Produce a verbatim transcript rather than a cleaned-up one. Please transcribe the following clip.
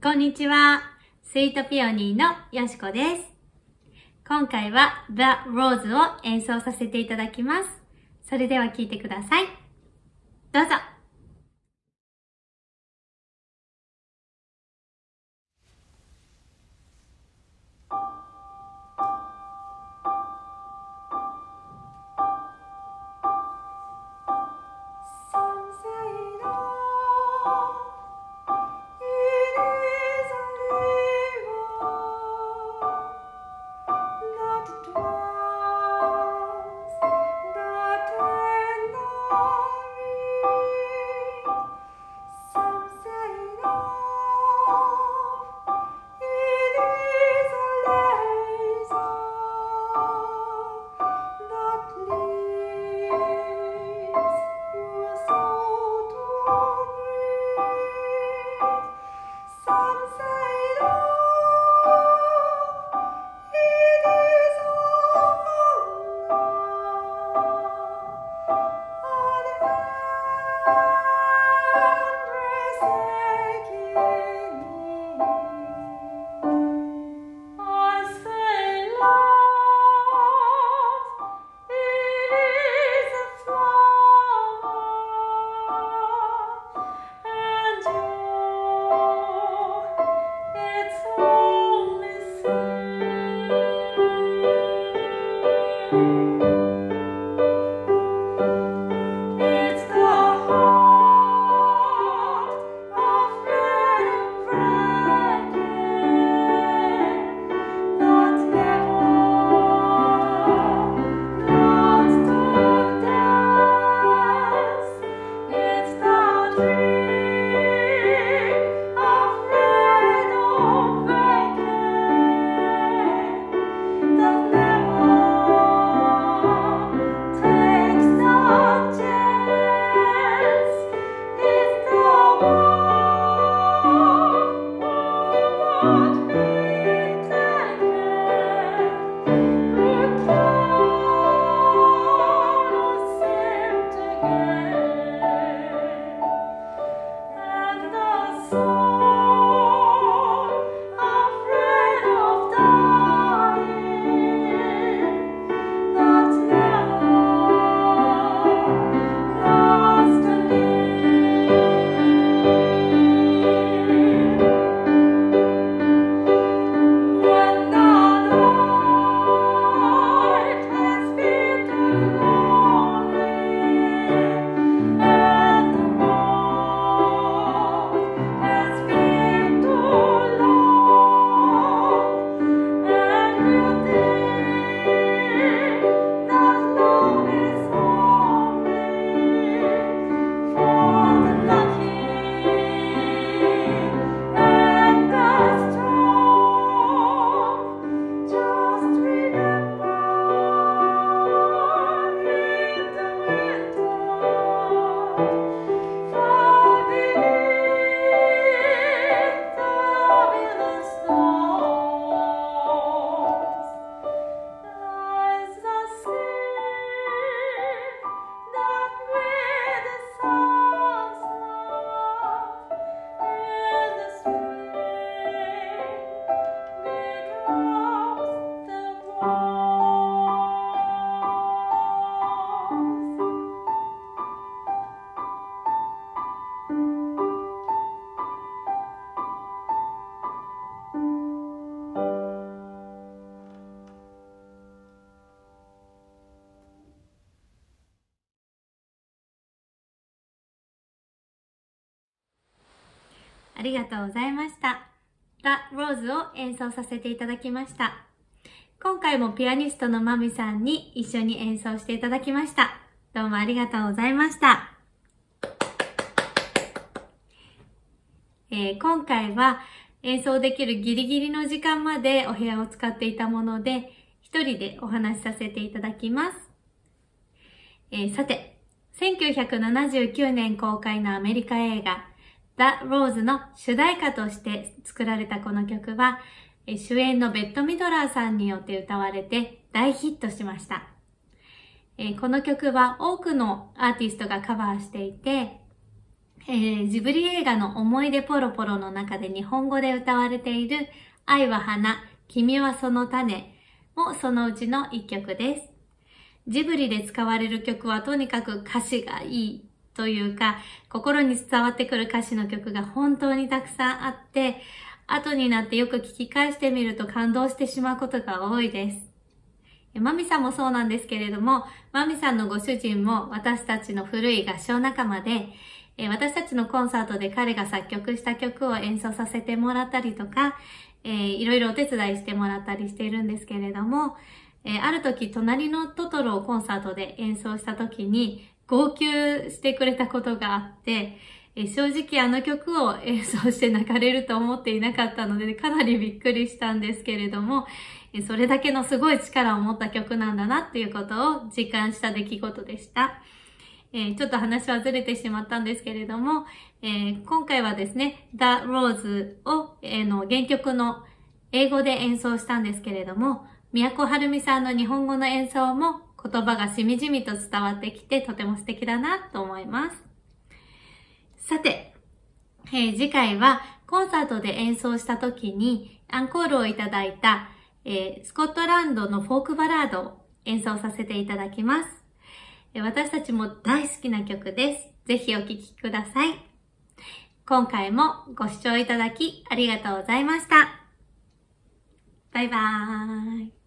こんにちは。スイートピオニーのよしこです。今回は The Rose を演奏させていただきます。それでは聴いてください。どうぞ。ありがとうございました。The Rose を演奏させていただきました。今回もピアニストのまみさんに一緒に演奏していただきました。どうもありがとうございました。えー、今回は演奏できるギリギリの時間までお部屋を使っていたもので、一人でお話しさせていただきます。えー、さて、せんきゅうひゃくななじゅうきゅうねん公開のアメリカ映画、The Rose の主題歌として作られたこの曲は、主演のベッド・ミドラーさんによって歌われて大ヒットしました。この曲は多くのアーティストがカバーしていて、えー、ジブリ映画の思い出ポロポロの中で日本語で歌われている愛は花、君はその種もそのうちの一曲です。ジブリで使われる曲はとにかく歌詞がいいというか、心に伝わってくる歌詞の曲が本当にたくさんあって、後になってよく聞き返してみると感動してしまうことが多いです。マミさんもそうなんですけれども、マミさんのご主人も私たちの古い合唱仲間で、私たちのコンサートで彼が作曲した曲を演奏させてもらったりとか、えー、いろいろお手伝いしてもらったりしているんですけれども、えー、ある時、隣のトトロをコンサートで演奏した時に、号泣してくれたことがあって、えー、正直あの曲を演奏して泣かれると思っていなかったので、かなりびっくりしたんですけれども、それだけのすごい力を持った曲なんだなっていうことを実感した出来事でした。えー、ちょっと話はずれてしまったんですけれども、えー、今回はですね、The Rose を、えー、の原曲の英語で演奏したんですけれども、宮古はるみさんの日本語の演奏も言葉がしみじみと伝わってきてとても素敵だなと思います。さて、えー、次回はコンサートで演奏した時にアンコールをいただいた、えー、スコットランドのフォークバラードを演奏させていただきます。私たちも大好きな曲です。ぜひお聴きください。今回もご視聴いただきありがとうございました。バイバーイ。